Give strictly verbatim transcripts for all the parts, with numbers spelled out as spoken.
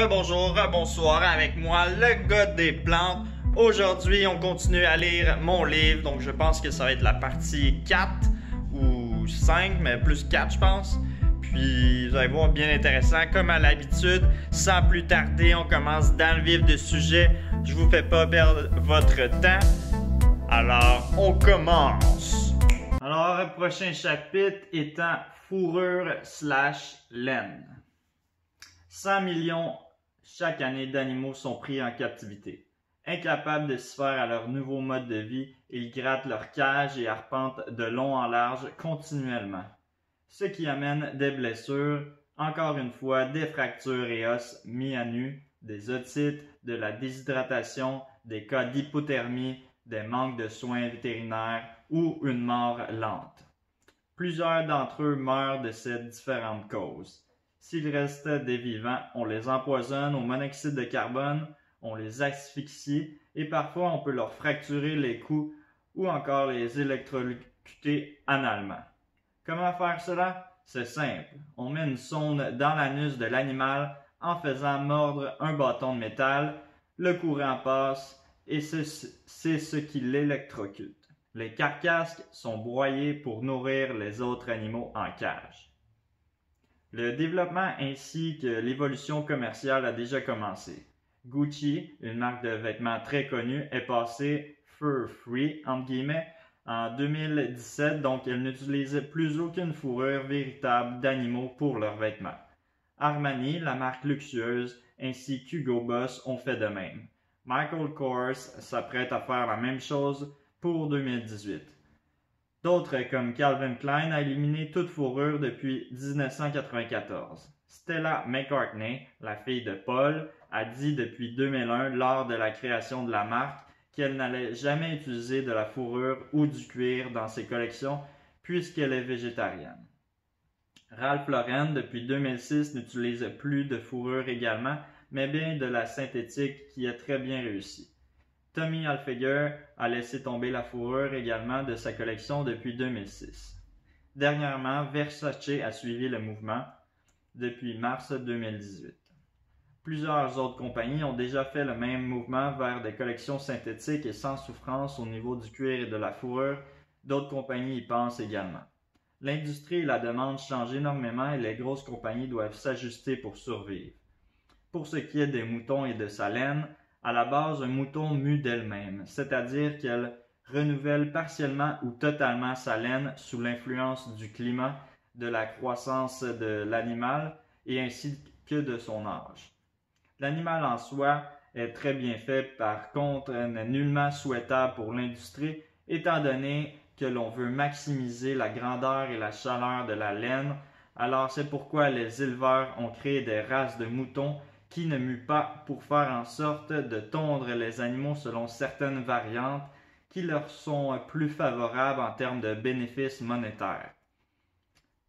Rebonjour, rebonsoir, avec moi le gars des plantes. Aujourd'hui, on continue à lire mon livre, donc je pense que ça va être la partie quatre ou cinq, mais plus quatre je pense. Puis vous allez voir, bien intéressant, comme à l'habitude. Sans plus tarder, on commence dans le vif du sujet. Je vous fais pas perdre votre temps. Alors, on commence. Alors, le prochain chapitre étant fourrure slash laine. cent millions chaque année d'animaux sont pris en captivité. Incapables de s'y faire à leur nouveau mode de vie, ils grattent leur cage et arpentent de long en large continuellement. Ce qui amène des blessures, encore une fois des fractures et os mis à nu, des otites, de la déshydratation, des cas d'hypothermie, des manques de soins vétérinaires ou une mort lente. Plusieurs d'entre eux meurent de ces différentes causes. S'il reste des vivants, on les empoisonne au monoxyde de carbone, on les asphyxie et parfois on peut leur fracturer les cous ou encore les électrocuter analement. Comment faire cela? C'est simple. On met une sonde dans l'anus de l'animal en faisant mordre un bâton de métal, le courant passe et c'est ce qui l'électrocute. Les carcasses sont broyées pour nourrir les autres animaux en cage. Le développement ainsi que l'évolution commerciale a déjà commencé. Gucci, une marque de vêtements très connue, est passée « fur-free » entre guillemets en deux mille dix-sept, donc elle n'utilisait plus aucune fourrure véritable d'animaux pour leurs vêtements. Armani, la marque luxueuse, ainsi qu'Hugo Boss ont fait de même. Michael Kors s'apprête à faire la même chose pour deux mille dix-huit. D'autres comme Calvin Klein a éliminé toute fourrure depuis mille neuf cent quatre-vingt-quatorze. Stella McCartney, la fille de Paul, a dit depuis deux mille un, lors de la création de la marque, qu'elle n'allait jamais utiliser de la fourrure ou du cuir dans ses collections puisqu'elle est végétarienne. Ralph Lauren, depuis deux mille six, n'utilise plus de fourrure également, mais bien de la synthétique qui est très bien réussie. Tommy Hilfiger a laissé tomber la fourrure également de sa collection depuis deux mille six. Dernièrement, Versace a suivi le mouvement depuis mars deux mille dix-huit. Plusieurs autres compagnies ont déjà fait le même mouvement vers des collections synthétiques et sans souffrance au niveau du cuir et de la fourrure. D'autres compagnies y pensent également. L'industrie et la demande changent énormément et les grosses compagnies doivent s'ajuster pour survivre. Pour ce qui est des moutons et de sa laine, à la base, un mouton mue d'elle-même, c'est-à-dire qu'elle renouvelle partiellement ou totalement sa laine sous l'influence du climat, de la croissance de l'animal et ainsi que de son âge. L'animal en soi est très bien fait, par contre, n'est nullement souhaitable pour l'industrie, étant donné que l'on veut maximiser la grandeur et la chaleur de la laine, alors c'est pourquoi les éleveurs ont créé des races de moutons qui ne mue pas pour faire en sorte de tondre les animaux selon certaines variantes qui leur sont plus favorables en termes de bénéfices monétaires.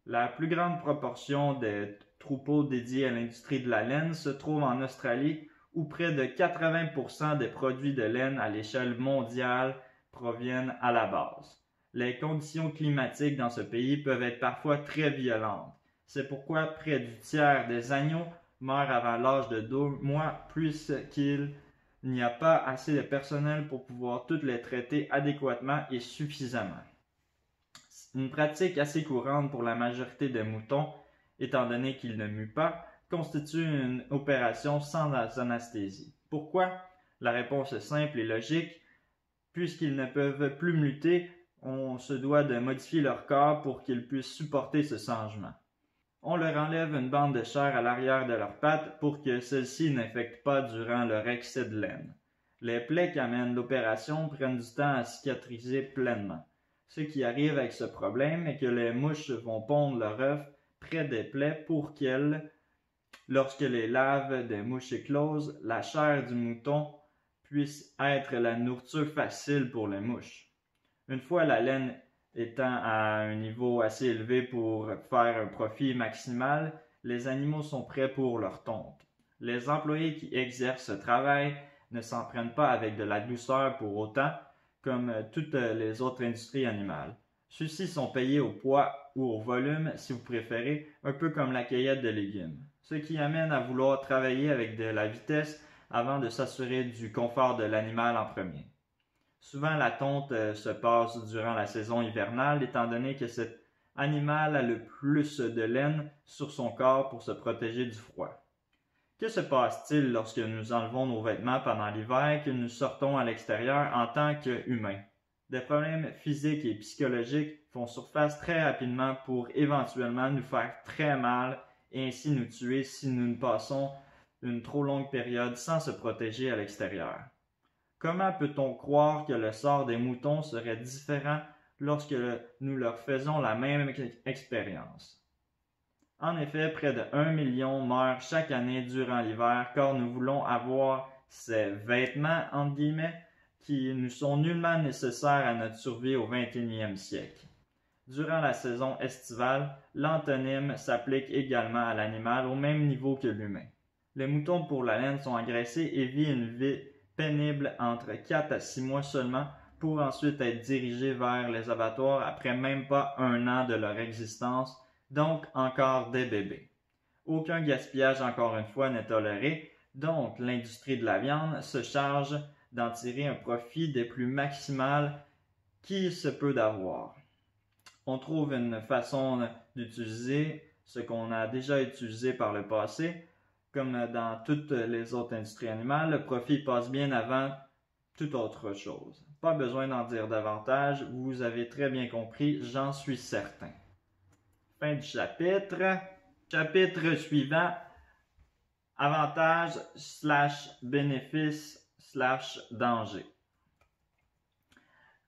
La plus grande proportion des troupeaux dédiés à l'industrie de la laine se trouve en Australie, où près de quatre-vingts pour cent des produits de laine à l'échelle mondiale proviennent à la base. Les conditions climatiques dans ce pays peuvent être parfois très violentes. C'est pourquoi près du tiers des agneaux meurent avant l'âge de deux mois puisqu'il n'y a pas assez de personnel pour pouvoir toutes les traiter adéquatement et suffisamment. Une pratique assez courante pour la majorité des moutons, étant donné qu'ils ne muent pas, constitue une opération sans anesthésie. Pourquoi? La réponse est simple et logique. Puisqu'ils ne peuvent plus muter, on se doit de modifier leur corps pour qu'ils puissent supporter ce changement. On leur enlève une bande de chair à l'arrière de leurs pattes pour que celles-ci n'infectent pas durant leur excès de laine. Les plaies qu'amène l'opération prennent du temps à cicatriser pleinement. Ce qui arrive avec ce problème est que les mouches vont pondre leur œuf près des plaies pour qu'elles, lorsque les larves des mouches éclosent, la chair du mouton puisse être la nourriture facile pour les mouches. Une fois la laine étant à un niveau assez élevé pour faire un profit maximal, les animaux sont prêts pour leur tonte. Les employés qui exercent ce travail ne s'en prennent pas avec de la douceur pour autant, comme toutes les autres industries animales. Ceux-ci sont payés au poids ou au volume, si vous préférez, un peu comme la cueillette de légumes. ce qui amène à vouloir travailler avec de la vitesse avant de s'assurer du confort de l'animal en premier. Souvent, la tonte se passe durant la saison hivernale, étant donné que cet animal a le plus de laine sur son corps pour se protéger du froid. Que se passe-t-il lorsque nous enlevons nos vêtements pendant l'hiver et que nous sortons à l'extérieur en tant qu'humains? Des problèmes physiques et psychologiques font surface très rapidement pour éventuellement nous faire très mal et ainsi nous tuer si nous ne passons une trop longue période sans se protéger à l'extérieur. Comment peut-on croire que le sort des moutons serait différent lorsque nous leur faisons la même expérience? En effet, près de un million meurent chaque année durant l'hiver car nous voulons avoir ces vêtements, entre guillemets, qui nous sont nullement nécessaires à notre survie au vingt et unième siècle. Durant la saison estivale, l'antonyme s'applique également à l'animal au même niveau que l'humain. Les moutons pour la laine sont agressés et vivent une vie pénible entre quatre à six mois seulement pour ensuite être dirigés vers les abattoirs après même pas un an de leur existence, donc encore des bébés. Aucun gaspillage encore une fois n'est toléré, donc l'industrie de la viande se charge d'en tirer un profit des plus maximales qu'il se peut d'avoir. On trouve une façon d'utiliser ce qu'on a déjà utilisé par le passé. Comme dans toutes les autres industries animales, le profit passe bien avant toute autre chose. Pas besoin d'en dire davantage, vous avez très bien compris, j'en suis certain. Fin du chapitre. Chapitre suivant. Avantages slash bénéfices slash danger.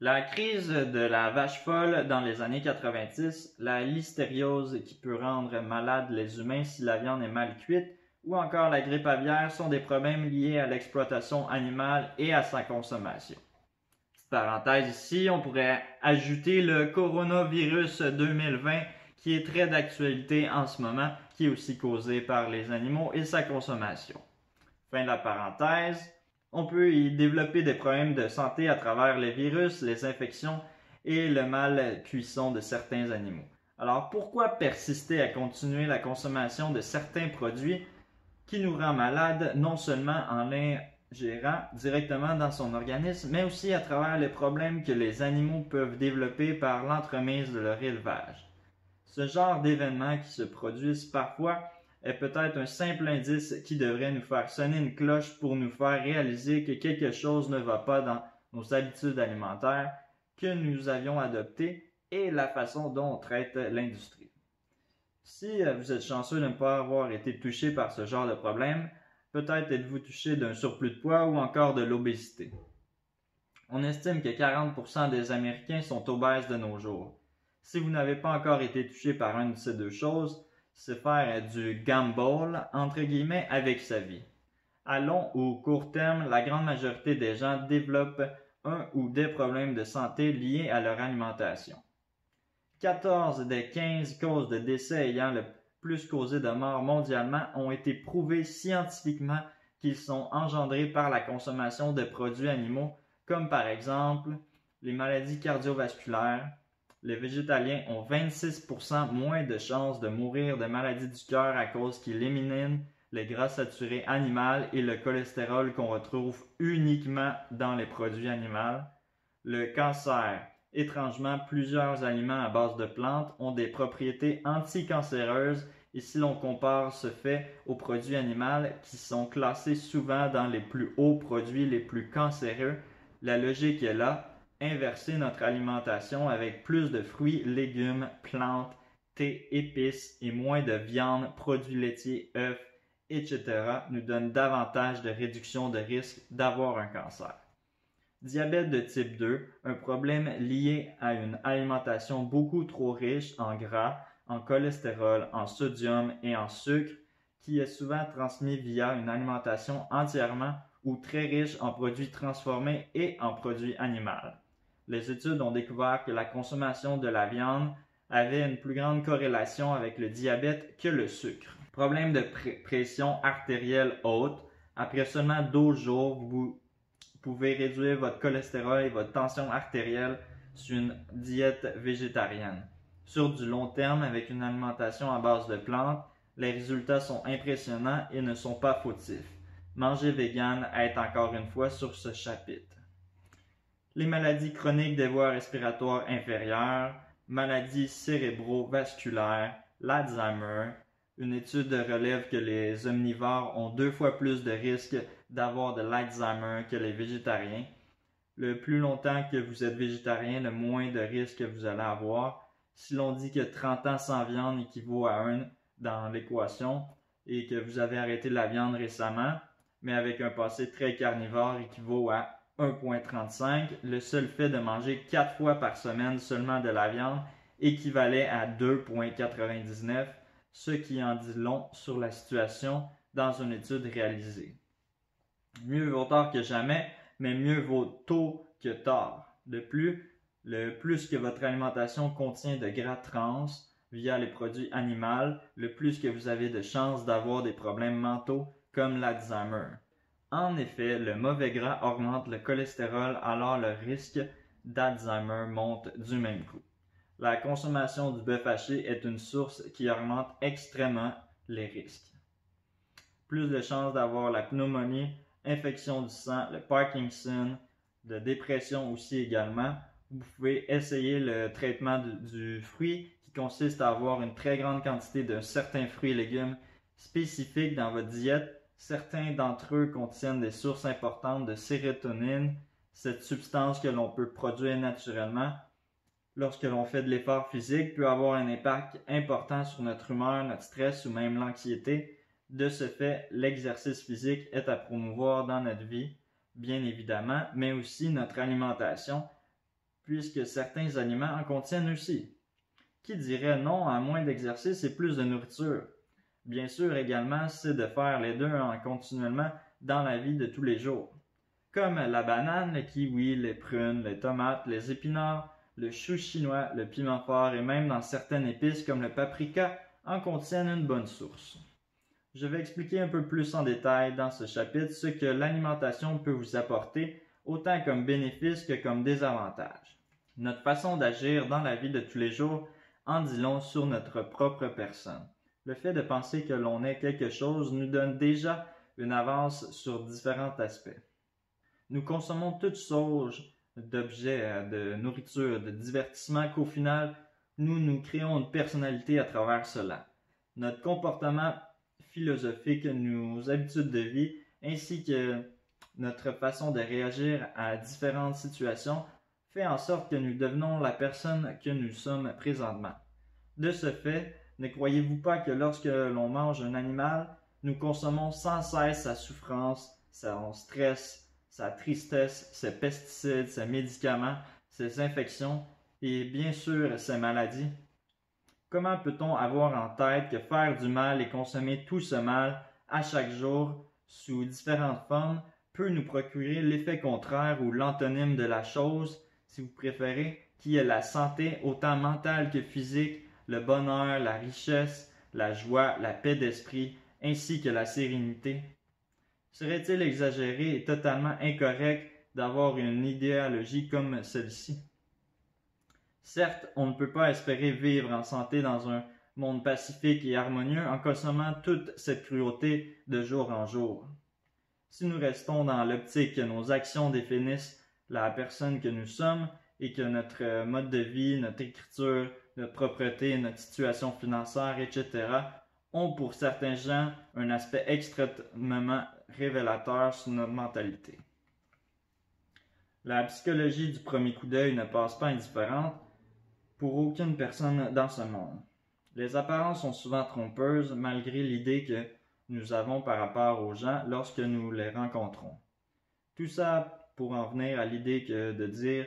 La crise de la vache folle dans les années quatre-vingt-dix, la listériose qui peut rendre malades les humains si la viande est mal cuite, ou encore la grippe aviaire sont des problèmes liés à l'exploitation animale et à sa consommation. Petite parenthèse ici, on pourrait ajouter le coronavirus deux mille vingt qui est très d'actualité en ce moment, qui est aussi causé par les animaux et sa consommation. Fin de la parenthèse. On peut y développer des problèmes de santé à travers les virus, les infections et le mal cuisson de certains animaux. Alors pourquoi persister à continuer la consommation de certains produits qui nous rend malades non seulement en l'ingérant directement dans son organisme, mais aussi à travers les problèmes que les animaux peuvent développer par l'entremise de leur élevage? Ce genre d'événements qui se produisent parfois est peut-être un simple indice qui devrait nous faire sonner une cloche pour nous faire réaliser que quelque chose ne va pas dans nos habitudes alimentaires que nous avions adoptées et la façon dont on traite l'industrie. Si vous êtes chanceux de ne pas avoir été touché par ce genre de problème, peut-être êtes-vous touché d'un surplus de poids ou encore de l'obésité. On estime que quarante pour cent des Américains sont obèses de nos jours. Si vous n'avez pas encore été touché par une de ces deux choses, c'est faire du « gamble » entre guillemets avec sa vie. À long ou court terme, la grande majorité des gens développent un ou des problèmes de santé liés à leur alimentation. quatorze des quinze causes de décès ayant le plus causé de morts mondialement ont été prouvées scientifiquement qu'ils sont engendrés par la consommation de produits animaux, comme par exemple les maladies cardiovasculaires. Les végétaliens ont vingt-six pour cent moins de chances de mourir de maladies du cœur à cause qu'ils éliminent les gras saturés animaux et le cholestérol qu'on retrouve uniquement dans les produits animaux. Le cancer. Étrangement, plusieurs aliments à base de plantes ont des propriétés anticancéreuses et si l'on compare ce fait aux produits animaux qui sont classés souvent dans les plus hauts produits les plus cancéreux, la logique est là. Inverser notre alimentation avec plus de fruits, légumes, plantes, thé, épices et moins de viande, produits laitiers, œufs, et cetera nous donne davantage de réduction de risque d'avoir un cancer. Diabète de type deux, un problème lié à une alimentation beaucoup trop riche en gras, en cholestérol, en sodium et en sucre, qui est souvent transmis via une alimentation entièrement ou très riche en produits transformés et en produits animaux. Les études ont découvert que la consommation de la viande avait une plus grande corrélation avec le diabète que le sucre. Problème de pr- pression artérielle haute. Après seulement douze jours, vous pouvez réduire votre cholestérol et votre tension artérielle sur une diète végétarienne. Sur du long terme, avec une alimentation à base de plantes, Les résultats sont impressionnants et ne sont pas fautifs. Manger vegan est encore une fois sur ce chapitre. Les maladies chroniques des voies respiratoires inférieures, maladies cérébrovasculaires, l'Alzheimer. Une étude relève que les omnivores ont deux fois plus de risques d'avoir de l'Alzheimer que les végétariens. Le plus longtemps que vous êtes végétarien, le moins de risques que vous allez avoir. Si l'on dit que trente ans sans viande équivaut à un dans l'équation et que vous avez arrêté la viande récemment, mais avec un passé très carnivore équivaut à un virgule trente-cinq, le seul fait de manger quatre fois par semaine seulement de la viande équivalait à deux virgule quatre-vingt-dix-neuf, ce qui en dit long sur la situation dans une étude réalisée. Mieux vaut tard que jamais, mais mieux vaut tôt que tard. De plus, le plus que votre alimentation contient de gras trans via les produits animaux, le plus que vous avez de chances d'avoir des problèmes mentaux comme l'Alzheimer. En effet, le mauvais gras augmente le cholestérol, alors le risque d'Alzheimer monte du même coup. La consommation du bœuf haché est une source qui augmente extrêmement les risques. Plus de chances d'avoir la pneumonie, infection du sang, le Parkinson, de dépression aussi également. Vous pouvez essayer le traitement du, du fruit qui consiste à avoir une très grande quantité de certains fruits et légumes spécifiques dans votre diète. Certains d'entre eux contiennent des sources importantes de sérotonine, cette substance que l'on peut produire naturellement lorsque l'on fait de l'effort physique peut avoir un impact important sur notre humeur, notre stress ou même l'anxiété. De ce fait, l'exercice physique est à promouvoir dans notre vie, bien évidemment, mais aussi notre alimentation, puisque certains aliments en contiennent aussi. Qui dirait non à moins d'exercice et plus de nourriture? Bien sûr, également, c'est de faire les deux en continuellement dans la vie de tous les jours. Comme la banane, le kiwi, les prunes, les tomates, les épinards, le chou chinois, le piment fort et même dans certaines épices comme le paprika en contiennent une bonne source. Je vais expliquer un peu plus en détail dans ce chapitre ce que l'alimentation peut vous apporter autant comme bénéfice que comme désavantage. Notre façon d'agir dans la vie de tous les jours en dit long sur notre propre personne. Le fait de penser que l'on est quelque chose nous donne déjà une avance sur différents aspects. Nous consommons toutes sortes d'objets, de nourriture, de divertissement qu'au final, nous nous créons une personnalité à travers cela. Notre comportement philosophique, nos habitudes de vie, ainsi que notre façon de réagir à différentes situations fait en sorte que nous devenons la personne que nous sommes présentement. De ce fait, ne croyez-vous pas que lorsque l'on mange un animal, nous consommons sans cesse sa souffrance, son stress, sa tristesse, ses pesticides, ses médicaments, ses infections et bien sûr ses maladies? Comment peut-on avoir en tête que faire du mal et consommer tout ce mal à chaque jour, sous différentes formes, peut nous procurer l'effet contraire ou l'antonyme de la chose, si vous préférez, qui est la santé autant mentale que physique, le bonheur, la richesse, la joie, la paix d'esprit, ainsi que la sérénité? Serait-il exagéré et totalement incorrect d'avoir une idéologie comme celle-ci? Certes, on ne peut pas espérer vivre en santé dans un monde pacifique et harmonieux en consommant toute cette cruauté de jour en jour. Si nous restons dans l'optique que nos actions définissent la personne que nous sommes et que notre mode de vie, notre écriture, notre propreté, notre situation financière, et cetera ont pour certains gens un aspect extrêmement révélateur sur notre mentalité. La psychologie du premier coup d'œil ne passe pas indifférente pour aucune personne dans ce monde. Les apparences sont souvent trompeuses malgré l'idée que nous avons par rapport aux gens lorsque nous les rencontrons. Tout ça pour en venir à l'idée que de dire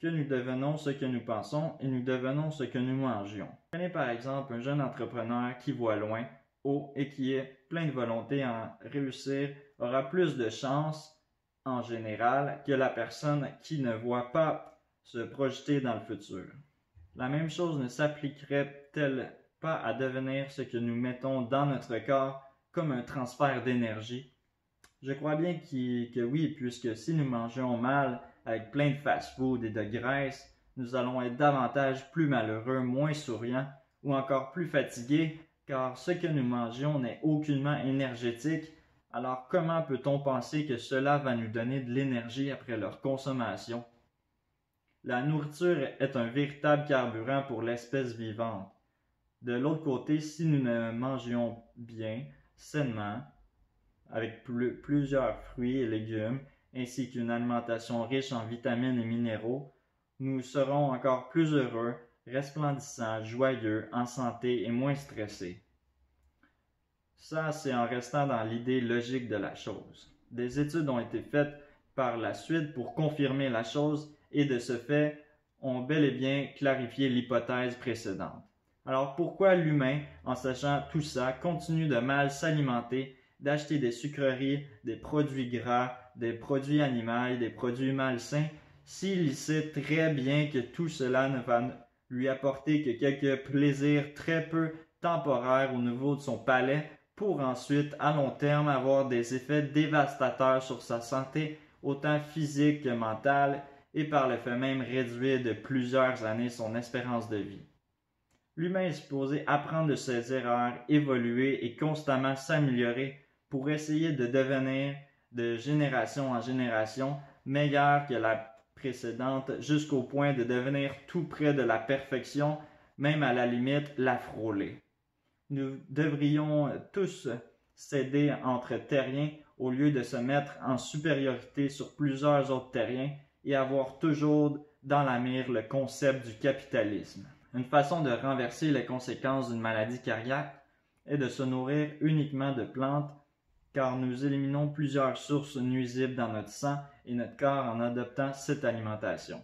que nous devenons ce que nous pensons et nous devenons ce que nous mangeons. Prenez par exemple un jeune entrepreneur qui voit loin, haut et qui est plein de volonté à réussir aura plus de chances en général que la personne qui ne voit pas se projeter dans le futur. La même chose ne s'appliquerait-elle pas à devenir ce que nous mettons dans notre corps comme un transfert d'énergie? Je crois bien qu que oui, puisque si nous mangeons mal, avec plein de fast-food et de graisse, nous allons être davantage plus malheureux, moins souriants ou encore plus fatigués car ce que nous mangeons n'est aucunement énergétique, alors comment peut-on penser que cela va nous donner de l'énergie après leur consommation? La nourriture est un véritable carburant pour l'espèce vivante. De l'autre côté, si nous ne mangions bien, sainement, avec plus, plusieurs fruits et légumes, ainsi qu'une alimentation riche en vitamines et minéraux, nous serons encore plus heureux, resplendissants, joyeux, en santé et moins stressés. Ça, c'est en restant dans l'idée logique de la chose. Des études ont été faites par la suite pour confirmer la chose et de ce fait, ont bel et bien clarifié l'hypothèse précédente. Alors pourquoi l'humain, en sachant tout ça, continue de mal s'alimenter, d'acheter des sucreries, des produits gras, des produits animaux, des produits malsains, s'il sait très bien que tout cela ne va lui apporter que quelques plaisirs très peu temporaires au niveau de son palais, pour ensuite, à long terme, avoir des effets dévastateurs sur sa santé, autant physique que mentale, et par le fait même réduire de plusieurs années son espérance de vie. L'humain est supposé apprendre de ses erreurs, évoluer et constamment s'améliorer pour essayer de devenir, de génération en génération, meilleur que la précédente jusqu'au point de devenir tout près de la perfection, même à la limite la frôler. Nous devrions tous s'aider entre terriens au lieu de se mettre en supériorité sur plusieurs autres terriens et avoir toujours dans la mire le concept du capitalisme. Une façon de renverser les conséquences d'une maladie cardiaque est de se nourrir uniquement de plantes, car nous éliminons plusieurs sources nuisibles dans notre sang et notre corps en adoptant cette alimentation.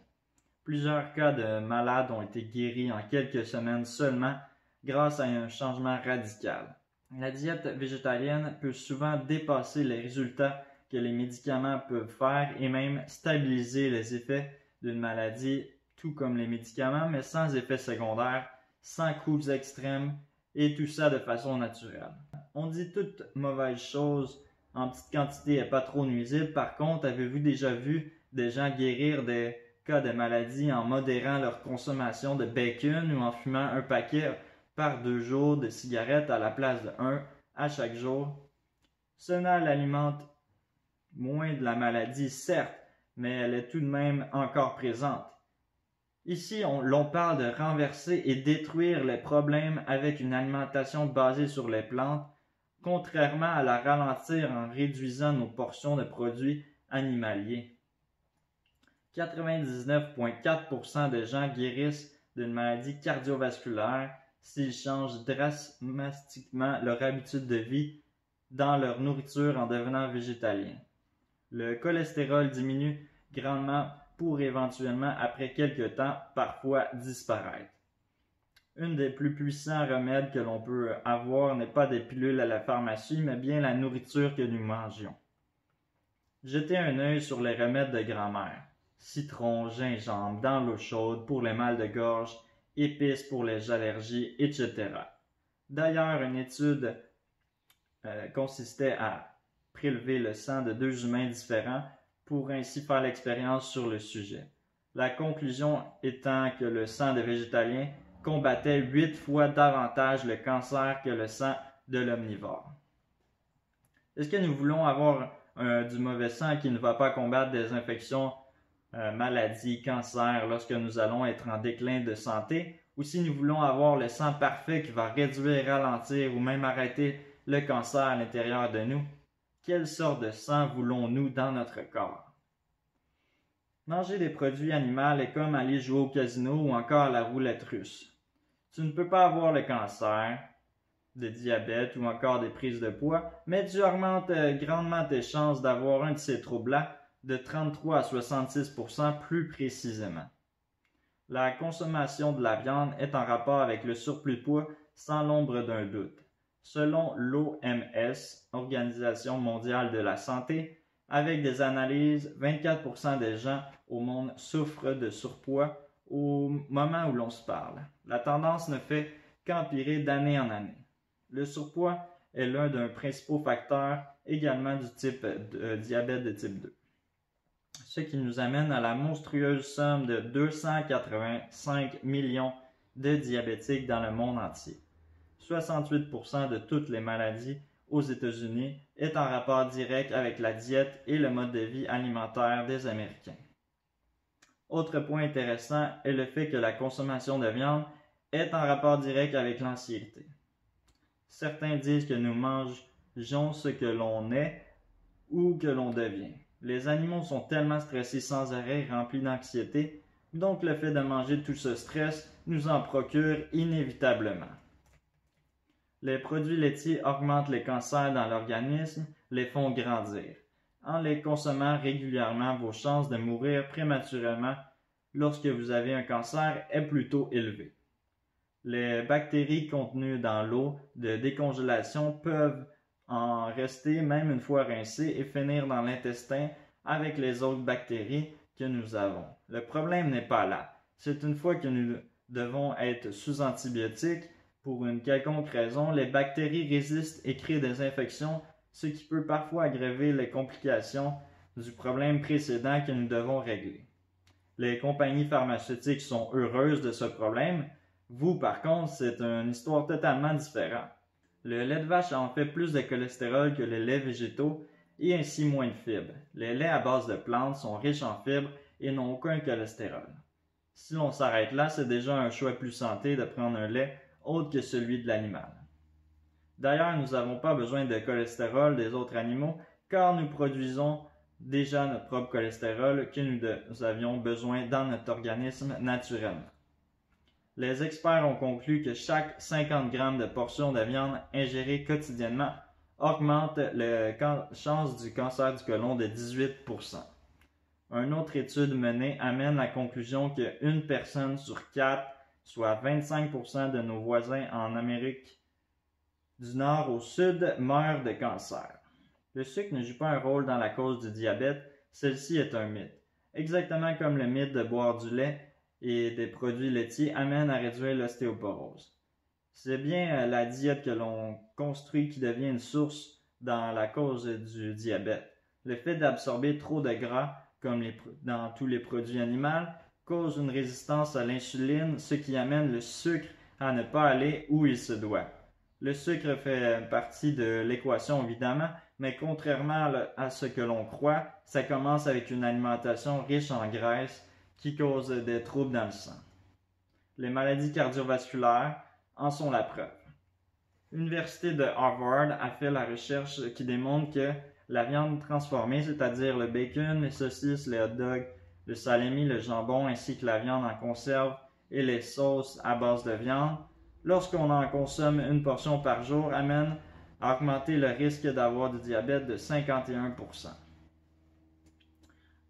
Plusieurs cas de malades ont été guéris en quelques semaines seulement grâce à un changement radical. La diète végétalienne peut souvent dépasser les résultats que les médicaments peuvent faire et même stabiliser les effets d'une maladie, tout comme les médicaments, mais sans effets secondaires, sans coups extrêmes, et tout ça de façon naturelle. On dit toute mauvaise chose en petite quantité et pas trop nuisible. Par contre, avez-vous déjà vu des gens guérir des cas de maladie en modérant leur consommation de bacon ou en fumant un paquet par deux jours de cigarettes à la place de un à chaque jour? Cela l'alimente moins de la maladie, certes, mais elle est tout de même encore présente. Ici, on, l'on parle de renverser et détruire les problèmes avec une alimentation basée sur les plantes, contrairement à la ralentir en réduisant nos portions de produits animaliers. quatre-vingt-dix-neuf virgule quatre pour cent des gens guérissent d'une maladie cardiovasculaire s'ils changent drastiquement leur habitude de vie dans leur nourriture en devenant végétalien. Le cholestérol diminue grandement pour éventuellement, après quelques temps, parfois disparaître. Une des plus puissants remèdes que l'on peut avoir n'est pas des pilules à la pharmacie, mais bien la nourriture que nous mangeons. Jetez un œil sur les remèdes de grand-mère. Citron, gingembre, dans l'eau chaude, pour les mal de gorge, épices pour les allergies, et cetera. D'ailleurs, une étude euh, consistait à prélever le sang de deux humains différents pour ainsi faire l'expérience sur le sujet. La conclusion étant que le sang des végétaliens combattait huit fois davantage le cancer que le sang de l'omnivore. Est-ce que nous voulons avoir euh, du mauvais sang qui ne va pas combattre des infections, euh, maladies, cancers lorsque nous allons être en déclin de santé, ou si nous voulons avoir le sang parfait qui va réduire, ralentir ou même arrêter le cancer à l'intérieur de nous? Quelle sorte de sang voulons-nous dans notre corps? Manger des produits animaux est comme aller jouer au casino ou encore à la roulette russe. Tu ne peux pas avoir le cancer, de diabète ou encore des prises de poids, mais tu augmentes grandement tes chances d'avoir un de ces troubles-là de trente-trois à soixante-six pour cent plus précisément. La consommation de la viande est en rapport avec le surplus de poids sans l'ombre d'un doute. Selon l'O M S, Organisation mondiale de la santé, avec des analyses, vingt-quatre pour cent des gens au monde souffrent de surpoids au moment où l'on se parle. La tendance ne fait qu'empirer d'année en année. Le surpoids est l'un des principaux facteurs également du type de, euh, diabète de type deux. Ce qui nous amène à la monstrueuse somme de deux cent quatre-vingt-cinq millions de diabétiques dans le monde entier. soixante-huit pour cent de toutes les maladies aux États-Unis est en rapport direct avec la diète et le mode de vie alimentaire des Américains. Autre point intéressant est le fait que la consommation de viande est en rapport direct avec l'anxiété. Certains disent que nous mangeons ce que l'on est ou que l'on devient. Les animaux sont tellement stressés sans arrêt, remplis d'anxiété, donc le fait de manger tout ce stress nous en procure inévitablement. Les produits laitiers augmentent les cancers dans l'organisme, les font grandir. En les consommant régulièrement, vos chances de mourir prématurément lorsque vous avez un cancer est plutôt élevée. Les bactéries contenues dans l'eau de décongélation peuvent en rester même une fois rincées et finir dans l'intestin avec les autres bactéries que nous avons. Le problème n'est pas là. C'est une fois que nous devons être sous antibiotiques, pour une quelconque raison, les bactéries résistent et créent des infections, ce qui peut parfois aggraver les complications du problème précédent que nous devons régler. Les compagnies pharmaceutiques sont heureuses de ce problème. Vous, par contre, c'est une histoire totalement différente. Le lait de vache en fait plus de cholestérol que les laits végétaux et ainsi moins de fibres. Les laits à base de plantes sont riches en fibres et n'ont aucun cholestérol. Si l'on s'arrête là, c'est déjà un choix plus santé de prendre un lait autre que celui de l'animal. D'ailleurs, nous n'avons pas besoin de cholestérol des autres animaux car nous produisons déjà notre propre cholestérol que nous, de, nous avions besoin dans notre organisme naturellement. Les experts ont conclu que chaque cinquante grammes de portion de viande ingérée quotidiennement augmente la chance du cancer du côlon de dix-huit pour cent. Une autre étude menée amène à la conclusion qu'une personne sur quatre, soit vingt-cinq pour cent de nos voisins en Amérique du Nord au Sud, meurt de cancer. Le sucre ne joue pas un rôle dans la cause du diabète, celle-ci est un mythe. Exactement comme le mythe de boire du lait et des produits laitiers amène à réduire l'ostéoporose. C'est bien la diète que l'on construit qui devient une source dans la cause du diabète. Le fait d'absorber trop de gras, comme les, dans tous les produits animaux, cause une résistance à l'insuline, ce qui amène le sucre à ne pas aller où il se doit. Le sucre fait partie de l'équation évidemment, mais contrairement à ce que l'on croit, ça commence avec une alimentation riche en graisse qui cause des troubles dans le sang. Les maladies cardiovasculaires en sont la preuve. L'université de Harvard a fait la recherche qui démontre que la viande transformée, c'est-à-dire le bacon, les saucisses, les hot dogs, le salami, le jambon ainsi que la viande en conserve et les sauces à base de viande, lorsqu'on en consomme une portion par jour, amène à augmenter le risque d'avoir du diabète de cinquante et un pour cent.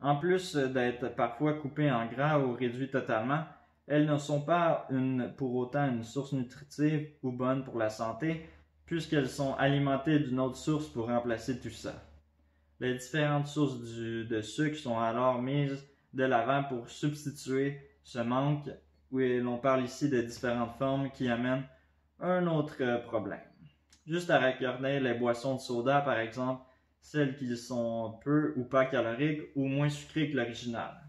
En plus d'être parfois coupées en gras ou réduites totalement, elles ne sont pas une, pour autant une source nutritive ou bonne pour la santé, puisqu'elles sont alimentées d'une autre source pour remplacer tout ça. Les différentes sources du, de sucre sont alors mises de l'avant pour substituer ce manque, où l'on parle ici de différentes formes qui amènent un autre problème. Juste à regarder les boissons de soda par exemple, celles qui sont peu ou pas caloriques ou moins sucrées que l'original.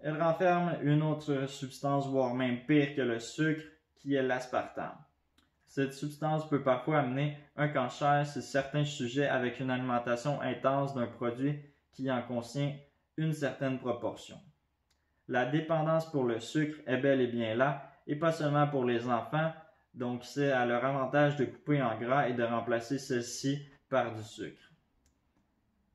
Elles renferment une autre substance, voire même pire que le sucre, qui est l'aspartame. Cette substance peut parfois amener un cancer chez certains sujets avec une alimentation intense d'un produit qui en contient une certaine proportion. La dépendance pour le sucre est bel et bien là, et pas seulement pour les enfants, donc c'est à leur avantage de couper en gras et de remplacer celle-ci par du sucre.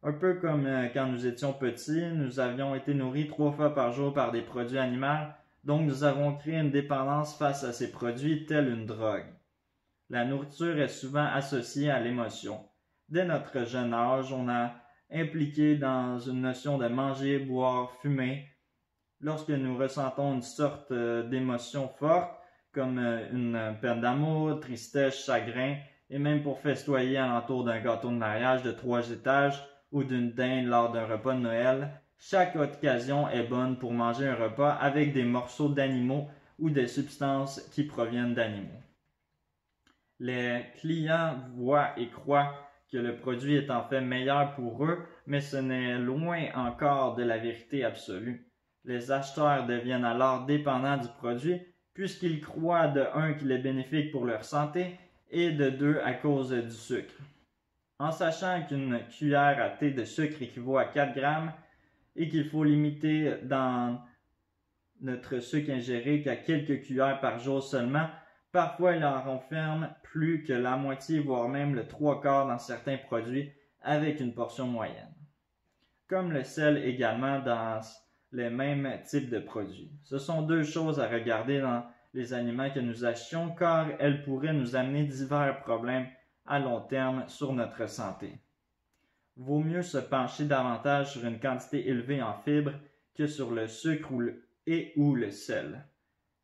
Un peu comme quand nous étions petits, nous avions été nourris trois fois par jour par des produits animaux, donc nous avons créé une dépendance face à ces produits telle une drogue. La nourriture est souvent associée à l'émotion. Dès notre jeune âge, on a impliqué dans une notion de manger, boire, fumer. Lorsque nous ressentons une sorte d'émotion forte, comme une peine d'amour, tristesse, chagrin, et même pour festoyer alentour d'un gâteau de mariage de trois étages, ou d'une dinde lors d'un repas de Noël, chaque occasion est bonne pour manger un repas avec des morceaux d'animaux ou des substances qui proviennent d'animaux. Les clients voient et croient que le produit est en fait meilleur pour eux, mais ce n'est loin encore de la vérité absolue. Les acheteurs deviennent alors dépendants du produit puisqu'ils croient de un qu'il est bénéfique pour leur santé et de deux à cause du sucre. En sachant qu'une cuillère à thé de sucre équivaut à quatre grammes et qu'il faut limiter dans notre sucre ingéré qu'à quelques cuillères par jour seulement, parfois il en renferme plus que la moitié voire même le trois quarts dans certains produits avec une portion moyenne. Comme le sel également dans les mêmes types de produits. Ce sont deux choses à regarder dans les aliments que nous achetons car elles pourraient nous amener divers problèmes à long terme sur notre santé. Vaut mieux se pencher davantage sur une quantité élevée en fibres que sur le sucre ou le, et ou le sel.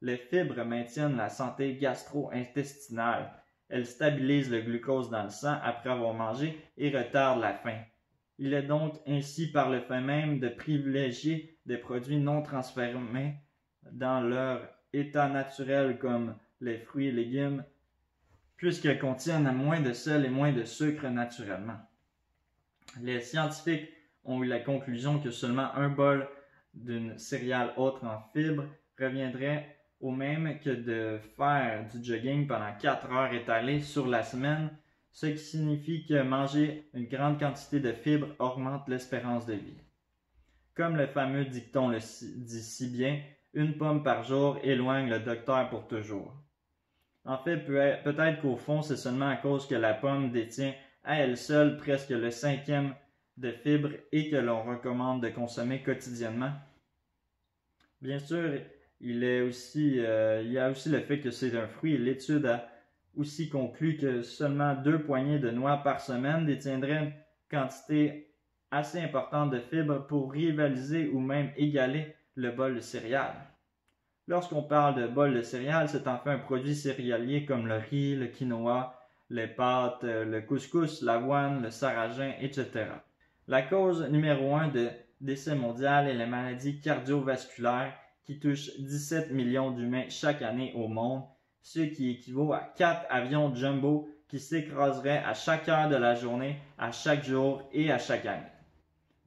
Les fibres maintiennent la santé gastro-intestinale. Elles stabilisent le glucose dans le sang après avoir mangé et retardent la faim. Il est donc ainsi par le fait même de privilégier des produits non transformés dans leur état naturel comme les fruits et légumes, puisqu'elles contiennent moins de sel et moins de sucre naturellement. Les scientifiques ont eu la conclusion que seulement un bol d'une céréale autre en fibres reviendrait au même que de faire du jogging pendant quatre heures étalées sur la semaine, ce qui signifie que manger une grande quantité de fibres augmente l'espérance de vie. Comme le fameux dicton le dit si bien, une pomme par jour éloigne le docteur pour toujours. En fait, peut-être qu'au fond, c'est seulement à cause que la pomme détient à elle seule presque le cinquième de fibres et que l'on recommande de consommer quotidiennement. Bien sûr, il, est aussi, euh, il y a aussi le fait que c'est un fruit. L'étude a aussi conclu que seulement deux poignées de noix par semaine détiendraient une quantité assez importante de fibres pour rivaliser ou même égaler le bol de céréales. Lorsqu'on parle de bol de céréales, c'est en fait un produit céréalier comme le riz, le quinoa, les pâtes, le couscous, l'avoine, le sarrasin, et cetera. La cause numéro un de décès mondial est la maladie cardiovasculaire qui touche dix-sept millions d'humains chaque année au monde, ce qui équivaut à quatre avions jumbo qui s'écraseraient à chaque heure de la journée, à chaque jour et à chaque année.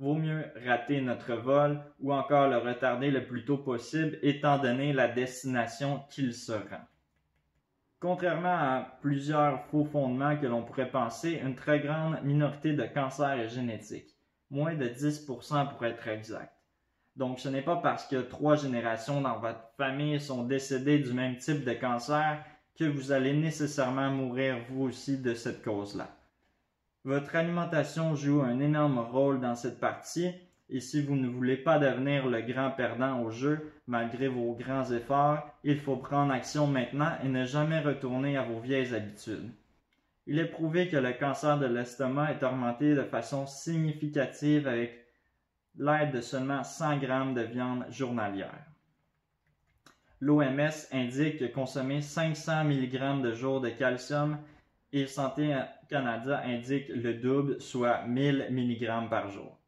Vaut mieux rater notre vol ou encore le retarder le plus tôt possible étant donné la destination qu'il se rend. Contrairement à plusieurs faux fondements que l'on pourrait penser, une très grande minorité de cancers est génétique, moins de dix pour cent pour être exact. Donc ce n'est pas parce que trois générations dans votre famille sont décédées du même type de cancer que vous allez nécessairement mourir vous aussi de cette cause-là. Votre alimentation joue un énorme rôle dans cette partie et si vous ne voulez pas devenir le grand perdant au jeu, malgré vos grands efforts, il faut prendre action maintenant et ne jamais retourner à vos vieilles habitudes. Il est prouvé que le cancer de l'estomac est augmenté de façon significative avec l'aide de seulement cent grammes de viande journalière. L'O M S indique que consommer cinq cents milligrammes de jour de calcium et Santé Canada indique le double, soit mille milligrammes par jour.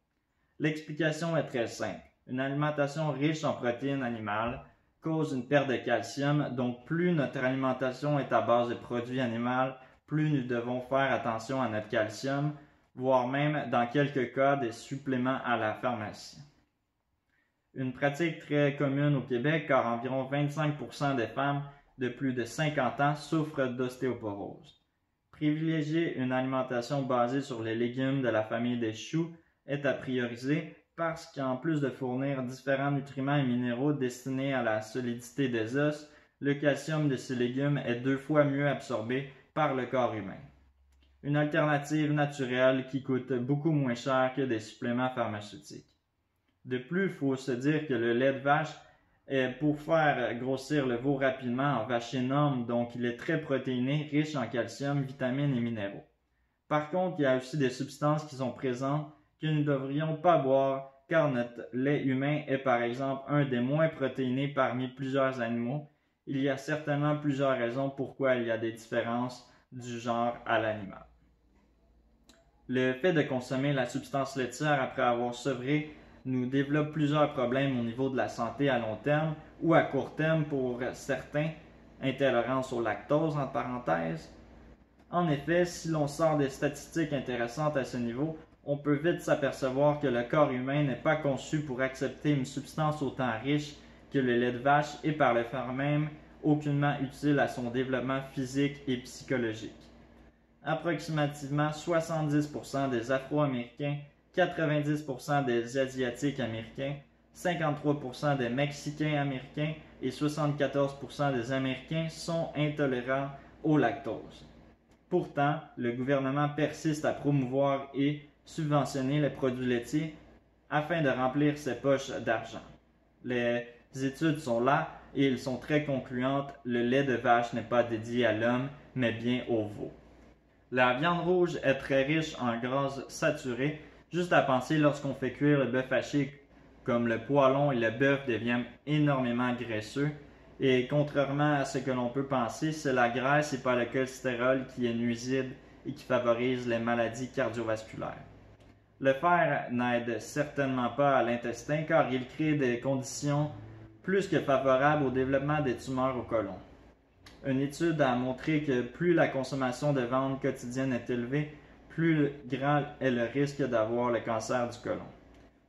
L'explication est très simple. Une alimentation riche en protéines animales cause une perte de calcium, donc plus notre alimentation est à base de produits animaux, plus nous devons faire attention à notre calcium, voire même dans quelques cas des suppléments à la pharmacie. Une pratique très commune au Québec car environ vingt-cinq pour cent des femmes de plus de cinquante ans souffrent d'ostéoporose. Privilégier une alimentation basée sur les légumes de la famille des choux est à prioriser parce qu'en plus de fournir différents nutriments et minéraux destinés à la solidité des os, le calcium de ces légumes est deux fois mieux absorbé par le corps humain. Une alternative naturelle qui coûte beaucoup moins cher que des suppléments pharmaceutiques. De plus, il faut se dire que le lait de vache est pour faire grossir le veau rapidement en vache énorme, donc il est très protéiné, riche en calcium, vitamines et minéraux. Par contre, il y a aussi des substances qui sont présentes que nous ne devrions pas boire, car notre lait humain est par exemple un des moins protéinés parmi plusieurs animaux. Il y a certainement plusieurs raisons pourquoi il y a des différences du genre à l'animal. Le fait de consommer la substance laitière après avoir sevré nous développe plusieurs problèmes au niveau de la santé à long terme ou à court terme pour certains, intolérance au lactose en parenthèse. En effet, si l'on sort des statistiques intéressantes à ce niveau, on peut vite s'apercevoir que le corps humain n'est pas conçu pour accepter une substance autant riche que le lait de vache et par le fait même aucunement utile à son développement physique et psychologique. Approximativement soixante-dix pour cent des Afro-Américains, quatre-vingt-dix pour cent des Asiatiques américains, cinquante-trois pour cent des Mexicains américains et soixante-quatorze pour cent des Américains sont intolérants au lactose. Pourtant, le gouvernement persiste à promouvoir et subventionner les produits laitiers afin de remplir ses poches d'argent. Les études sont là et elles sont très concluantes. Le lait de vache n'est pas dédié à l'homme, mais bien au veau. La viande rouge est très riche en graisses saturées. Juste à penser lorsqu'on fait cuire le bœuf haché, comme le poêlon et le bœuf deviennent énormément graisseux. Et contrairement à ce que l'on peut penser, c'est la graisse et pas le cholestérol qui est nuisible et qui favorise les maladies cardiovasculaires. Le fer n'aide certainement pas à l'intestin car il crée des conditions plus que favorables au développement des tumeurs au côlon. Une étude a montré que plus la consommation de viande quotidienne est élevée, plus grand est le risque d'avoir le cancer du côlon.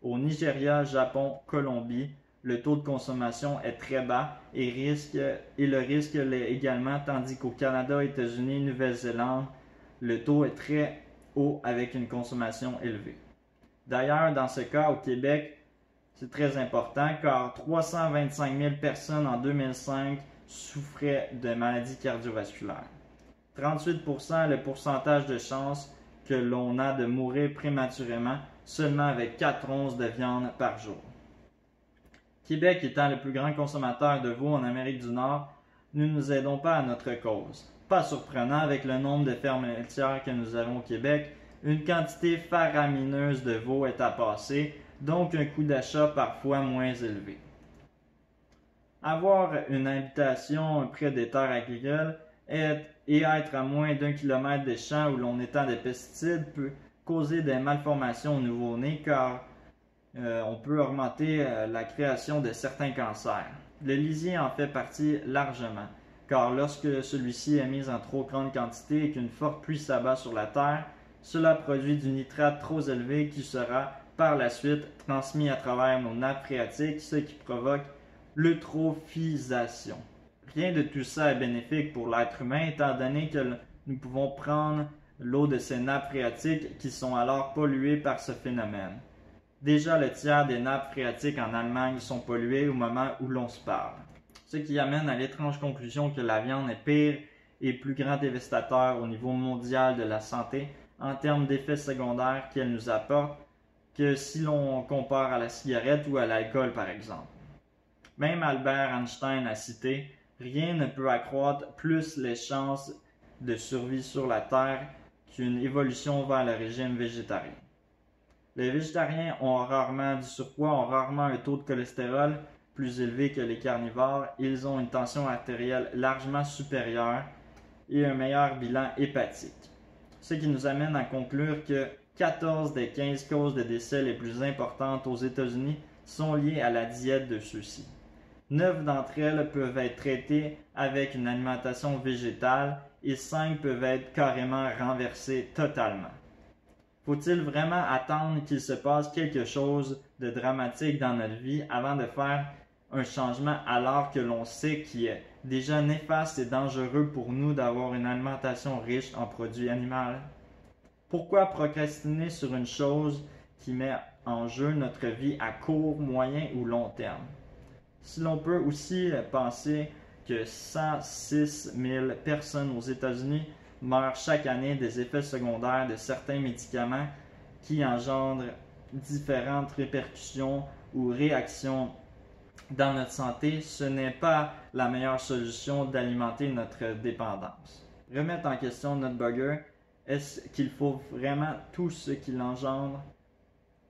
Au Nigeria, Japon, Colombie, le taux de consommation est très bas et, risque, et le risque l'est également, tandis qu'au Canada, États-Unis, Nouvelle-Zélande, le taux est très haut avec une consommation élevée. D'ailleurs, dans ce cas, au Québec, c'est très important car trois cent vingt-cinq mille personnes en deux mille cinq souffraient de maladies cardiovasculaires. trente-huit pour cent est le pourcentage de chance que l'on a de mourir prématurément seulement avec quatre onces de viande par jour. Québec étant le plus grand consommateur de veau en Amérique du Nord, nous ne nous aidons pas à notre cause. Pas surprenant avec le nombre de fermes laitières que nous avons au Québec, une quantité faramineuse de veau est à passer, donc un coût d'achat parfois moins élevé. Avoir une habitation près des terres agricoles et être à moins d'un kilomètre des champs où l'on étend des pesticides peut causer des malformations au nouveau-né car euh, on peut augmenter euh, la création de certains cancers. Le lisier en fait partie largement. Car lorsque celui-ci est mis en trop grande quantité et qu'une forte pluie s'abat sur la terre, cela produit du nitrate trop élevé qui sera par la suite transmis à travers nos nappes phréatiques, ce qui provoque l'eutrophisation. Rien de tout ça est bénéfique pour l'être humain étant donné que nous pouvons prendre l'eau de ces nappes phréatiques qui sont alors polluées par ce phénomène. Déjà le tiers des nappes phréatiques en Allemagne sont polluées au moment où l'on se parle. Ce qui amène à l'étrange conclusion que la viande est pire et plus grand dévastateur au niveau mondial de la santé en termes d'effets secondaires qu'elle nous apporte que si l'on compare à la cigarette ou à l'alcool par exemple. Même Albert Einstein a cité « Rien ne peut accroître plus les chances de survie sur la Terre qu'une évolution vers le régime végétarien. » Les végétariens ont rarement du surpoids, ont rarement un taux de cholestérol plus élevés que les carnivores, ils ont une tension artérielle largement supérieure et un meilleur bilan hépatique. Ce qui nous amène à conclure que quatorze des quinze causes de décès les plus importantes aux États-Unis sont liées à la diète de ceux-ci. neuf d'entre elles peuvent être traitées avec une alimentation végétale et cinq peuvent être carrément renversées totalement. Faut-il vraiment attendre qu'il se passe quelque chose de dramatique dans notre vie avant de faire un changement alors que l'on sait qu'il est déjà néfaste et dangereux pour nous d'avoir une alimentation riche en produits animaux? Pourquoi procrastiner sur une chose qui met en jeu notre vie à court, moyen ou long terme? Si l'on peut aussi penser que cent six mille personnes aux États-Unis meurent chaque année des effets secondaires de certains médicaments qui engendrent différentes répercussions ou réactions dans notre santé, ce n'est pas la meilleure solution d'alimenter notre dépendance. Remettre en question notre burger, est-ce qu'il faut vraiment tout ce qu'il engendre?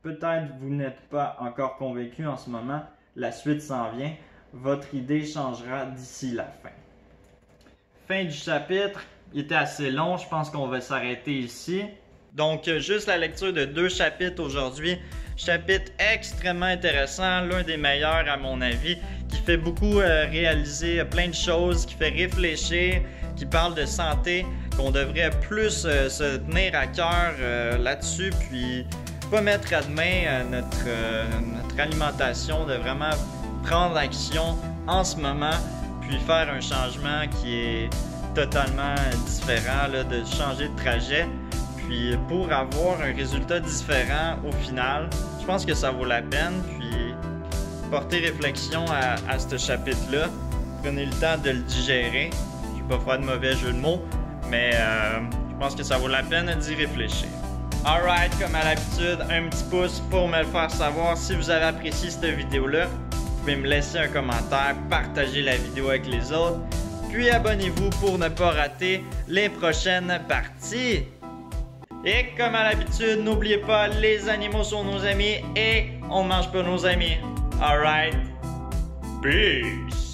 Peut-être vous n'êtes pas encore convaincu en ce moment, la suite s'en vient, votre idée changera d'ici la fin. Fin du chapitre, il était assez long, je pense qu'on va s'arrêter ici. Donc, juste la lecture de deux chapitres aujourd'hui. Chapitre extrêmement intéressant, l'un des meilleurs à mon avis, qui fait beaucoup euh, réaliser plein de choses, qui fait réfléchir, qui parle de santé, qu'on devrait plus euh, se tenir à cœur euh, là-dessus, puis pas mettre à demain euh, notre, euh, notre alimentation, de vraiment prendre action en ce moment. puis faire un changement qui est totalement différent, là, de changer de trajet. Puis pour avoir un résultat différent au final, je pense que ça vaut la peine. Puis portez réflexion à, à ce chapitre-là. Prenez le temps de le digérer. Je ne vais pas faire de mauvais jeu de mots, mais euh, je pense que ça vaut la peine d'y réfléchir. Alright, comme à l'habitude, un petit pouce pour me le faire savoir. Si vous avez apprécié cette vidéo-là, vous pouvez me laisser un commentaire, partager la vidéo avec les autres. Puis abonnez-vous pour ne pas rater les prochaines parties. Et comme à l'habitude, n'oubliez pas, les animaux sont nos amis et on ne mange pas nos amis. Alright, peace!